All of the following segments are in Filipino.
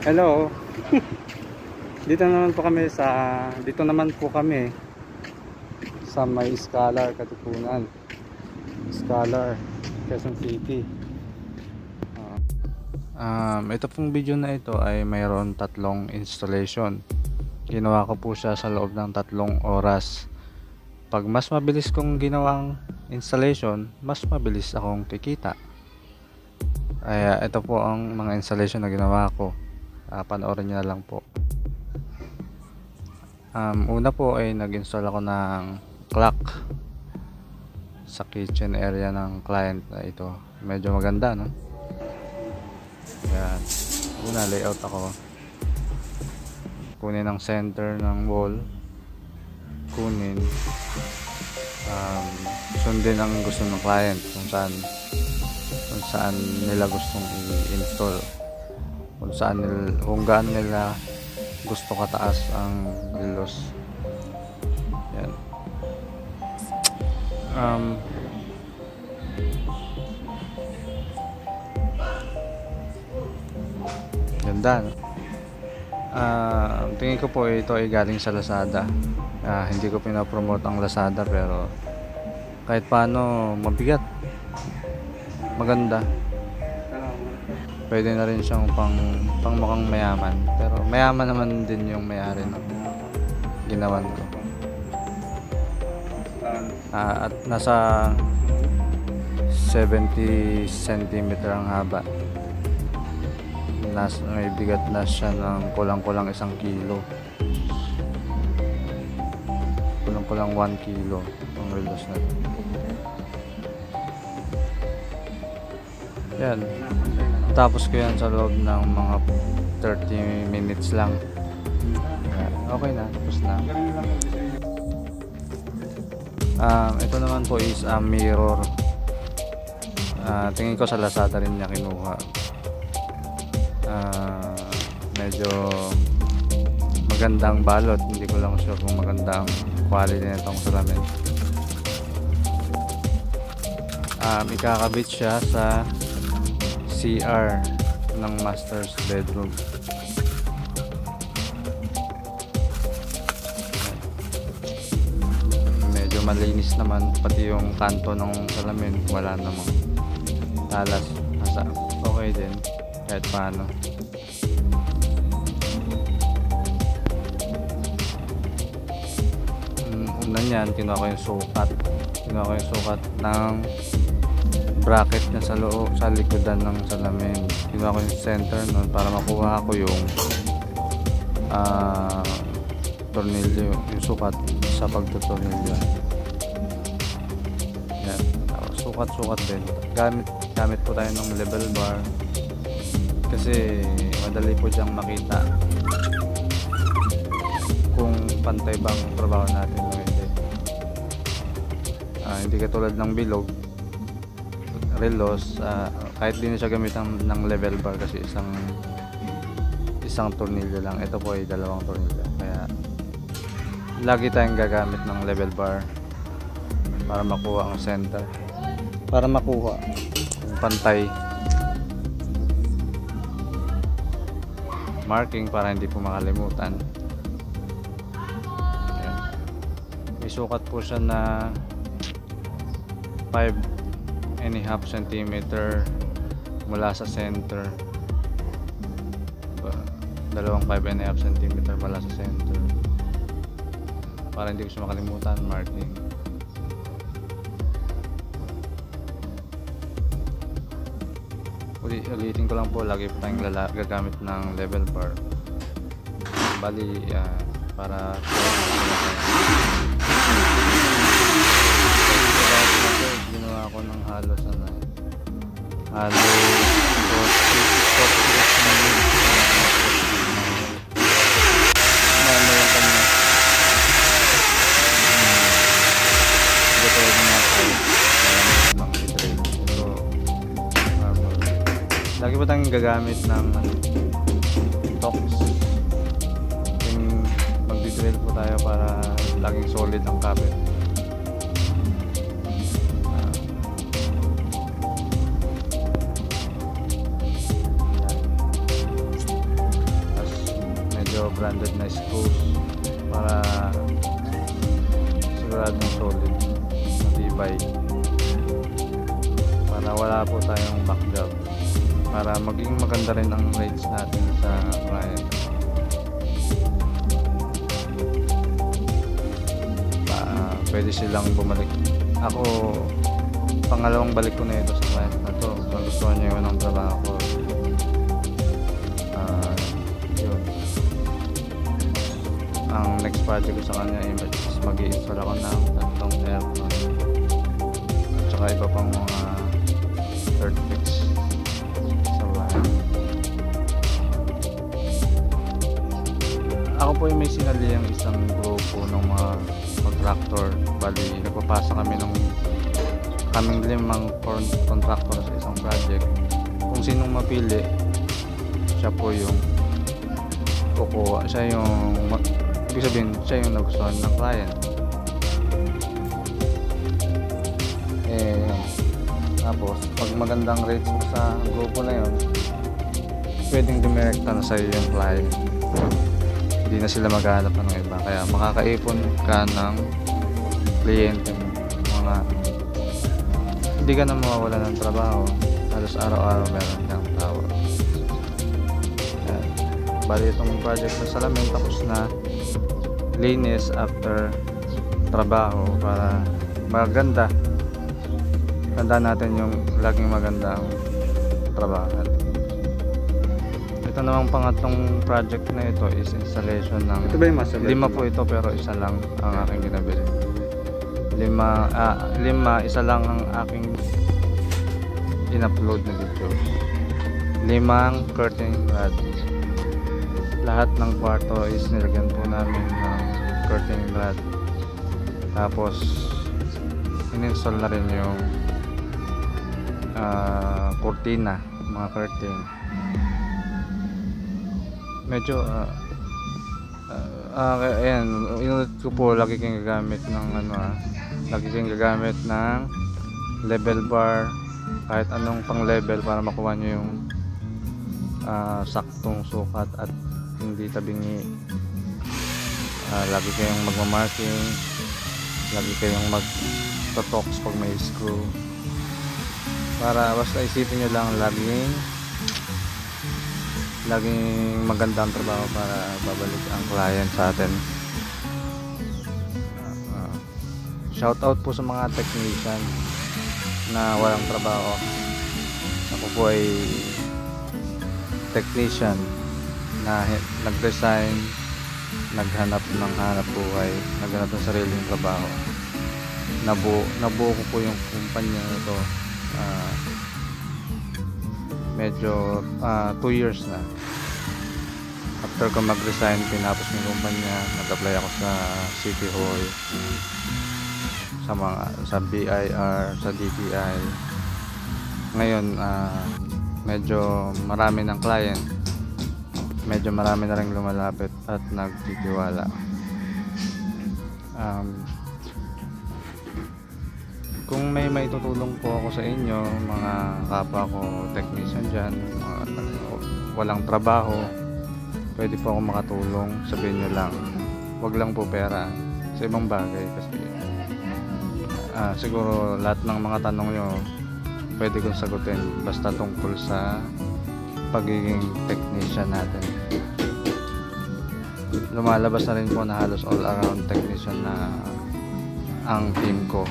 Hello. Dito naman po kami sa may Scalar, Katipunan. Scalar, Quezon City. Ito pong video na ito ay mayroon tatlong installation. Ginawa ko po siya sa loob ng 3 oras. Pag mas mabilis kong ginawang installation, mas mabilis akong kikita. Ay, ito po ang mga installation na ginawa ko. Panoorin nyo na lang po. Una po ay nag-install ako ng clock sa kitchen area ng client na ito. Medyo maganda, no? Ayan. Una, layout ako. Kunin ang center ng wall. Kunin. Sundin ang gusto ng client kung saan nila gustong i-install. Kung gaano nila gusto kataas ang lilos. Yan. Ganda, no? Tingin ko po ito ay galing sa Lazada. Hindi ko pinapromote ang Lazada, pero kahit paano mabigat, maganda. Pwede na rin siyang pang mukhang mayaman, pero mayaman naman din yung may-ari ng ginawan ko. At nasa 70 cm ang haba. May bigat na siya ng kulang-kulang 1 kilo. Kulang-kulang 1 kilo ang relos na ito. Yan. Tapos ko yan sa loob ng mga 30 minutes lang. Okay na, tapos na. Ito naman po is a mirror. Tingin ko sa Lazada rin niya kinuha. Medyo magandang balot. Hindi ko lang sure kung maganda ang quality na itong salamin. Ikakabit siya sa CR ng master's bedroom. Medyo malinis naman, pati yung kanto ng salamin wala namang talas. Nasa okay din kahit paano. Una niyan, kinuha ko yung sukat ng bracket niya sa loob, sa likodan ng salamin. Kinuha ko yung center nun para makuha ko yung tornilyo, yung sukat sa pagtutornilyo. Yan. Sukat din. Gamit po tayo ng level bar kasi madali po siyang makita kung pantay bang trabaho natin o hindi. Hindi katulad ng bilog relos, kahit di na siya gamitan ng level bar kasi isang tornilyo lang. Ito po ay 2 tornilyo, kaya lagi tayong gagamit ng level bar para makuha ang center, para makuha ang pantay marking para hindi po makalimutan. Ayan. May sukat po siya na 5.5 centimeter mula sa center. 5.5 centimeter mula sa center, para hindi ko siya makalimutan marking. Ulitin ko lang po, lagi po tayong gagamit ng level bar. Bali, para ginawa ko ng halos lagi po tayong gagamit ng toks. Magdi-drill po tayo para laging solid ang kapit. kami solid tibay para wala po tayong backdrop, para maging maganda rin ang rates natin sa client. Pwede silang bumalik. Ako, pangalawang balik ko na ito sa client na ito. Nagustuhan niya yun ang trabaho ko. Yun. Ang next project ko sa kanya is mag-i-install ako ng 3 aircon at saka iba pang mga third fix sa bahay. Ako po yung may sinali ang isang grupo ng mga contractor. Bali, nagpapasa kami ng kaming limang contractor sa isang project. Kung sinong mapili, siya po yung kukuha. Ibig sabihin, siya yung nagustuhan ng client. Tapos, pag magandang rates mo sa grupo na yun, pwedeng dumirekta na sa'yo yung client. Hindi na sila maghahanap ng iba. Kaya makakaipon ka ng kliyente mo. Hindi ka na mawawala ng trabaho. Halos araw-araw meron kang tawag. Bali itong project na salamin, tapos na linis after trabaho para maganda. Tandaan natin yung laging maganda ang trabaho. Ito namang pangatlong project na ito is installation ng lima po ito, pero isa lang ang aking ginabili. Isa lang ang aking in-upload na video. 5 curtain rod. Lahat ng kwarto is nilagyan po namin ng curtain rod. Tapos in-install na rin yung kurtina, mga curtain. Medyo ayan, inulit ko po, lagi kang gagamit ng lagi kang gagamit ng level bar, kahit anong pang level, para makuha nyo yung saktong sukat at hindi tabingi. Lagi kayong magmamarking, lagi kayong magtotoks pag may screw, para basta isipin nyo lang laging magandang trabaho para babalik ang client sa atin. Shout out po sa mga technician na walang trabaho. Ako po ay technician na nag-design, naghanap ng hanap buhay, naghanap ng sariling trabaho. Nabuo ko po yung kumpanya nito. Medyo 2 years na after ko mag-resign, pinapos ng kumpanya. Nag-apply ako sa City Hall, sa BIR, sa DTI. Ngayon medyo marami ng client, medyo marami na rin lumalapit at nagtitiwala. Kung may maitutulong po ako sa inyo, mga kapwa ko technician dyan, walang trabaho, pwede po ako makatulong. Sabihin nyo lang, wag lang po pera, sa ibang bagay. Kasi siguro lahat ng mga tanong nyo pwede kong sagutin, basta tungkol sa pagiging technician natin. Lumalabas na rin po na halos all around technician na ang team ko,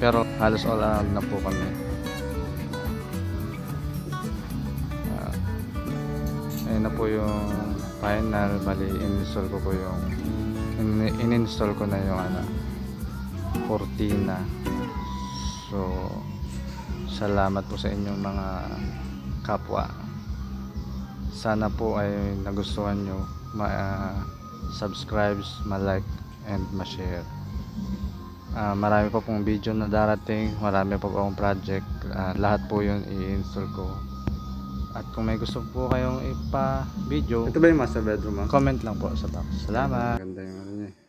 pero halos all around na po kami. Ayun na po yung final. Bali in-install ko na yung cortina. So salamat po sa inyong mga kapwa. Sana po ay nagustuhan nyo. Subscribes, ma-like and ma-share. Marami pa pong video na darating, marami pa pong project. Lahat po yun i-install ko. At kung may gusto po kayong ipa-video, ito ba yung master bedroom? Comment lang po sa box. Salamat. Ganda yung niya.